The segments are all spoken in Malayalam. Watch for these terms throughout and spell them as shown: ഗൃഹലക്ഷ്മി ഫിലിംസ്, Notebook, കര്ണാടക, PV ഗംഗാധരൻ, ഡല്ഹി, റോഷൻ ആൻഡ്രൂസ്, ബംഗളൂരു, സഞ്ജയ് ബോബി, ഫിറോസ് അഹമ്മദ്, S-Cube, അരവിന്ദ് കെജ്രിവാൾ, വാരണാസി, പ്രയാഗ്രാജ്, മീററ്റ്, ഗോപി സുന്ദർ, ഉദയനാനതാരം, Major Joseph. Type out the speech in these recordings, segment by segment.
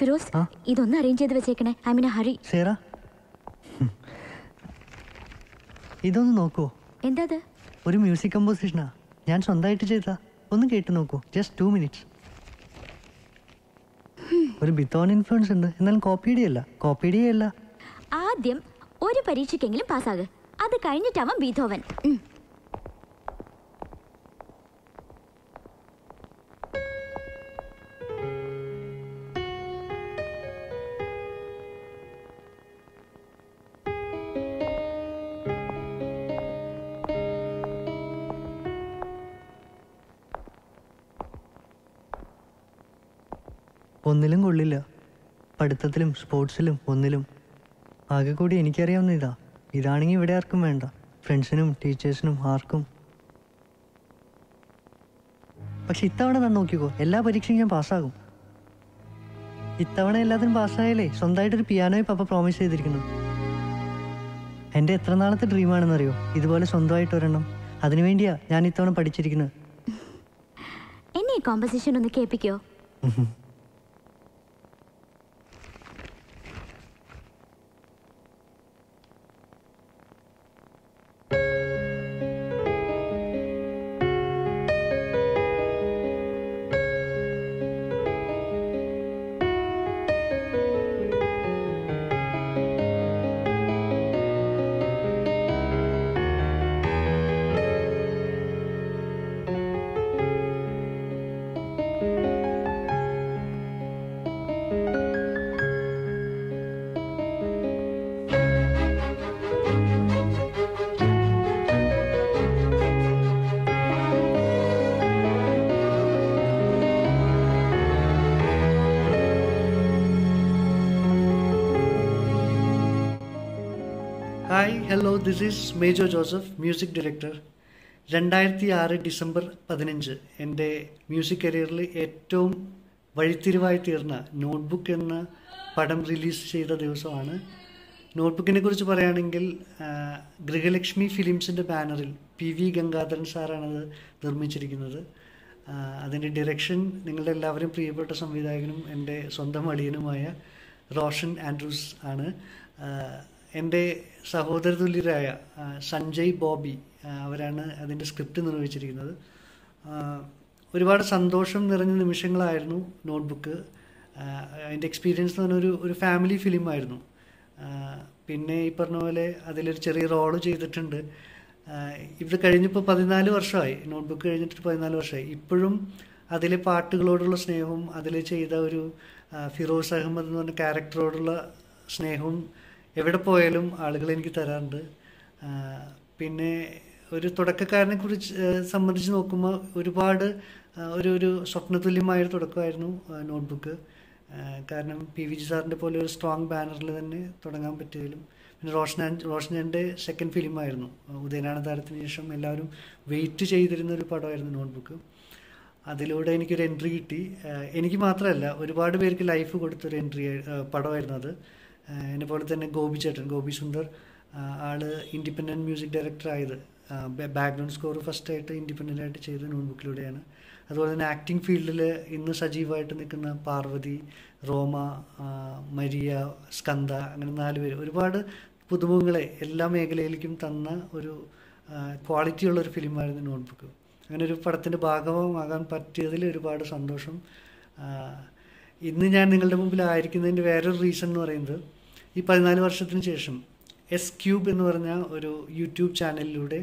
Firoz, idonna arrange chedu vechekane. I'm in a hurry. Sarah. Idonna nokku. Endha adu? Oru music composition. Njan sondayittu cheytha. Onnu kettu nokku. Just 2 minutes. Oru Beethoven influence undu. Ennal copy ediyalla. Copy ediyalla. Aadyam oru pareekshikkengilum pass aagu. Adu kayinnittava Beethoven. ഒന്നിലും കൊള്ളില്ല. പഠിത്തത്തിലും സ്പോർട്സിലും ഒന്നിലും ആകെ കൂടി എനിക്കറിയാവുന്ന ഇതാ. ഇതാണെങ്കിൽ ഇവിടെ ആർക്കും വേണ്ട. ഫ്രണ്ട്സിനും ടീച്ചേഴ്സിനും ആർക്കും. പക്ഷെ ഇത്തവണ ഞാൻ നോക്കിക്കോ, എല്ലാ പരീക്ഷയും ഞാൻ പാസ്സാകും. ഇത്തവണ എല്ലാത്തിനും പാസ്സായാലേ സ്വന്തമായിട്ടൊരു പിയാനോയെ പപ്പ പ്രോമിസ് ചെയ്തിരിക്കുന്നു. എൻ്റെ എത്ര നാളത്തെ ഡ്രീമാണെന്നറിയോ ഇതുപോലെ സ്വന്തമായിട്ട് ഒരെണ്ണം. അതിനുവേണ്ടിയാ ഞാൻ ഇത്തവണ പഠിച്ചിരിക്കുന്നത്. എന്നെ ഈ കോമ്പസിഷൻ ഒന്ന് കേൾപ്പിക്കോ? Hello, this is Major Joseph, Music Director. 2006 December 15 എൻ്റെ മ്യൂസിക് കരിയറിൽ ഏറ്റവും വഴിത്തിരിവായി തീർന്ന നോട്ട്ബുക്ക് എന്ന പടം റിലീസ് ചെയ്ത ദിവസമാണ്. നോട്ട്ബുക്കിനെ കുറിച്ച് പറയുകയാണെങ്കിൽ ഗൃഹലക്ഷ്മി ഫിലിംസിൻ്റെ ബാനറിൽ PV ഗംഗാധരൻ സാറാണത് നിർമ്മിച്ചിരിക്കുന്നത്. അതിൻ്റെ ഡിറക്ഷൻ നിങ്ങളുടെ എല്ലാവരും പ്രിയപ്പെട്ട സംവിധായകനും എൻ്റെ സ്വന്തം അളിയനുമായ റോഷൻ ആൻഡ്രൂസ് ആണ്. എൻ്റെ സഹോദര തുല്യരായ സഞ്ജയ് ബോബി അവരാണ് അതിൻ്റെ സ്ക്രിപ്റ്റ് നിർവഹിച്ചിരിക്കുന്നത്. ഒരുപാട് സന്തോഷം നിറഞ്ഞ നിമിഷങ്ങളായിരുന്നു നോട്ട്ബുക്ക്. അതിൻ്റെ എക്സ്പീരിയൻസ് എന്ന് പറഞ്ഞൊരു ഫാമിലി ഫിലിമായിരുന്നു. പിന്നെ ഈ പറഞ്ഞ പോലെ അതിലൊരു ചെറിയ റോള് ചെയ്തിട്ടുണ്ട്. ഇവിടെ കഴിഞ്ഞിപ്പോൾ 14 വർഷമായി, നോട്ട്ബുക്ക് കഴിഞ്ഞിട്ട് 14 വർഷമായി. ഇപ്പോഴും അതിലെ പാട്ടുകളോടുള്ള സ്നേഹവും അതിൽ ചെയ്ത ഒരു ഫിറോസ് അഹമ്മദ് എന്ന് പറഞ്ഞ ക്യാരക്ടറോടുള്ള സ്നേഹവും എവിടെ പോയാലും ആളുകൾ എനിക്ക് തരാറുണ്ട്. പിന്നെ ഒരു തുടക്കക്കാരനെ കുറിച്ച് സംബന്ധിച്ച് നോക്കുമ്പോൾ ഒരുപാട് ഒരു സ്വപ്നതുല്യമായൊരു തുടക്കമായിരുന്നു നോട്ട്ബുക്ക്. കാരണം PV സാറിൻ്റെ പോലെ ഒരു സ്ട്രോങ് ബാനറിൽ തന്നെ തുടങ്ങാൻ പറ്റിയതിലും പിന്നെ റോഷൻ്റെ സെക്കൻഡ് ഫിലിമായിരുന്നു. ഉദയനാനതാരത്തിന് ശേഷം എല്ലാവരും വെയിറ്റ് ചെയ്തിരുന്ന ഒരു പടമായിരുന്നു നോട്ട്ബുക്ക്. അതിലൂടെ എനിക്കൊരു എൻട്രി കിട്ടി. എനിക്ക് മാത്രമല്ല, ഒരുപാട് പേർക്ക് ലൈഫ് കൊടുത്തൊരു പടമായിരുന്നു അത്. എന്നെപ്പോലെ തന്നെ ഗോപി സുന്ദർ ആൾ ഇൻഡിപെൻഡൻറ്റ് മ്യൂസിക് ഡയറക്ടറായത് ബാക്ക്ഗ്രൗണ്ട് സ്കോർ ഫസ്റ്റായിട്ട് ഇൻഡിപെൻഡൻ്റ് ആയിട്ട് ചെയ്ത നോട്ട്ബുക്കിലൂടെയാണ്. അതുപോലെ തന്നെ ആക്ടിംഗ് ഫീൽഡിൽ ഇന്ന് സജീവായിട്ട് നിൽക്കുന്ന പാർവതി, റോമ, മരിയ, സ്കന്ദ, അങ്ങനെ 4 പേര് ഒരുപാട് പുതുമുഖങ്ങളെ എല്ലാ മേഖലയിലേക്കും തന്ന ഒരു ക്വാളിറ്റിയുള്ളൊരു ഫിലിമായിരുന്നു നോട്ട്ബുക്ക്. അങ്ങനെ ഒരു പടത്തിൻ്റെ ഭാഗമാകാൻ പറ്റിയതിൽ ഒരുപാട് സന്തോഷം. ഇന്ന് ഞാൻ നിങ്ങളുടെ മുമ്പിലായിരിക്കുന്നതിൻ്റെ വേറൊരു റീസൺ എന്ന് പറയുന്നത് ഈ 14 വർഷത്തിന് ശേഷം S-Cube എന്ന് പറഞ്ഞ ഒരു യൂട്യൂബ് ചാനലിലൂടെ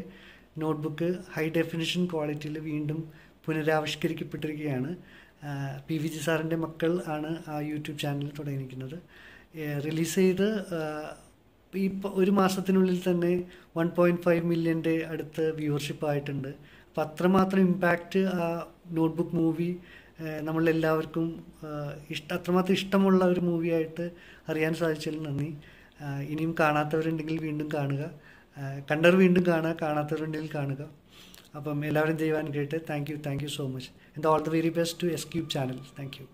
നോട്ട്ബുക്ക് ഹൈ ഡെഫിനിഷൻ ക്വാളിറ്റിയിൽ വീണ്ടും പുനരാവിഷ്കരിക്കപ്പെട്ടിരിക്കുകയാണ്. PVG സാറിൻ്റെ മക്കൾ ആണ് ആ യൂട്യൂബ് ചാനൽ തുടങ്ങിയിരിക്കുന്നത്. റിലീസ് ചെയ്ത് ഈ ഒരു മാസത്തിനുള്ളിൽ തന്നെ 1.5 മില്യൻ്റെ അടുത്ത് വ്യൂവർഷിപ്പ് ആയിട്ടുണ്ട്. അപ്പം അത്രമാത്രം ഇമ്പാക്റ്റ് ആ നോട്ട്ബുക്ക് മൂവി നമ്മളെല്ലാവർക്കും അത്രമാത്രം ഇഷ്ടമുള്ള ഒരു മൂവിയായിട്ട് അറിയാൻ സാധിച്ചതിൽ നന്ദി. ഇനിയും കാണാത്തവരുണ്ടെങ്കിൽ വീണ്ടും കാണുക, കണ്ടവർ വീണ്ടും കാണുക, കാണാത്തവരുണ്ടെങ്കിൽ കാണുക. അപ്പം എല്ലാവരും ദൈവാൻ കേട്ട് thank you so much and all the very best to S-Cube channel. Thank U.